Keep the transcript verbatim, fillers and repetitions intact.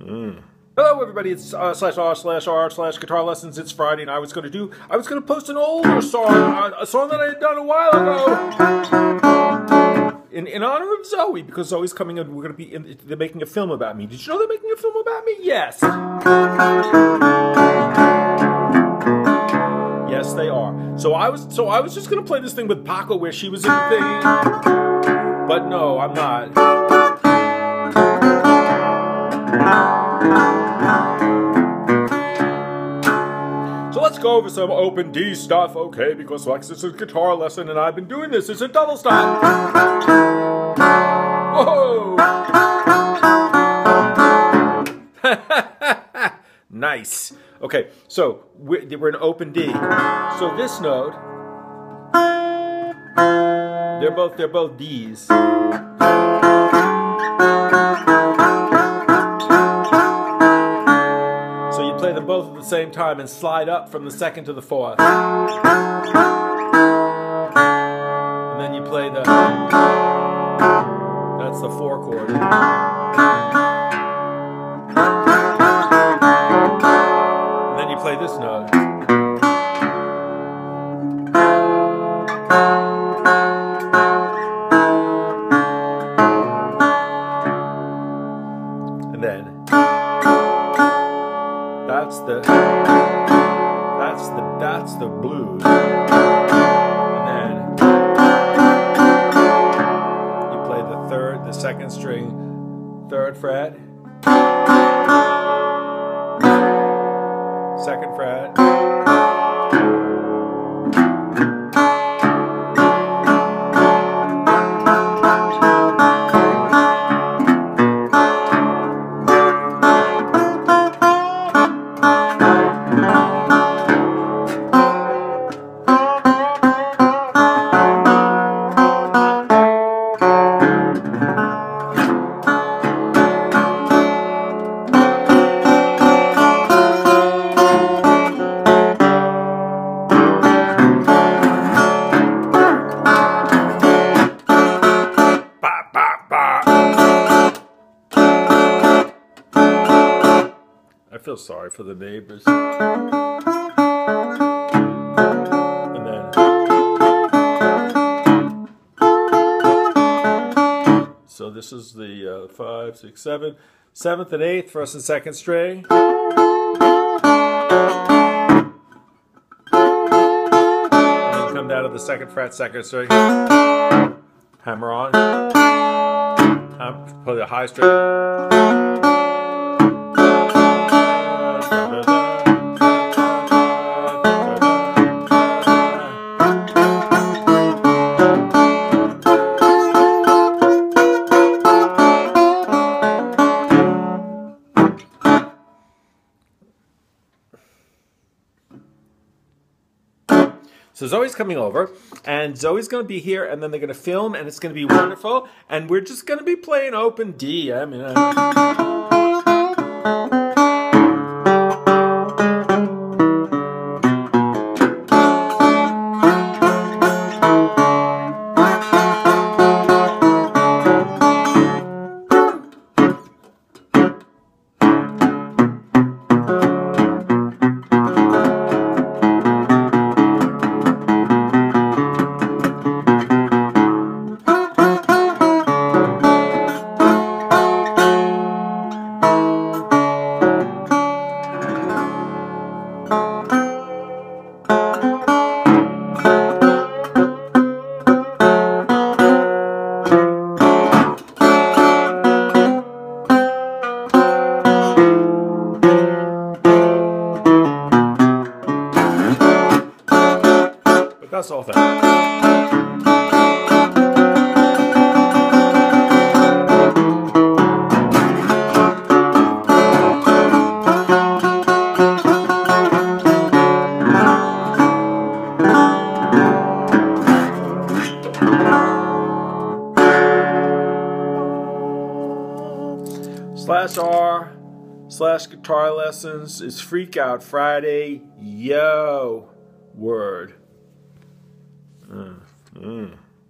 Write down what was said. Mm. Hello everybody, it's uh, slash r slash r slash guitar lessons. It's Friday and I was going to do, I was going to post an older song, a song that I had done a while ago in, in honor of Zoe, because Zoe's coming and we're going to be, in, they're making a film about me. Did you know they're making a film about me? Yes. Yes they are. So I was, so I was just going to play this thing with Paco where she was in the thing, but no, I'm not. So let's go over some Open D stuff, okay, because like this is a guitar lesson and I've been doing this, it's a double stop. Whoa! Nice. Okay, so we're, we're in Open D. So this note, they're both, they're both D's. Play them both at the same time and slide up from the second to the fourth. And then you play the... That's the four chord. And then you play this note. And then... That's the, that's the, that's the blues. And then you play the third, the second string, third fret, second fret, I feel sorry for the neighbors. And then. So this is the uh, five, six, seven, seventh and eighth, first and second string. And then come down to the second fret, second string. Hammer on. Play the high string. So Zoe's coming over, and Zoe's going to be here, and then they're going to film, and it's going to be wonderful, and we're just going to be playing Open D. I mean, that's all that. Slash R slash guitar lessons is Freak Out Friday. Yo word. Mm, mm.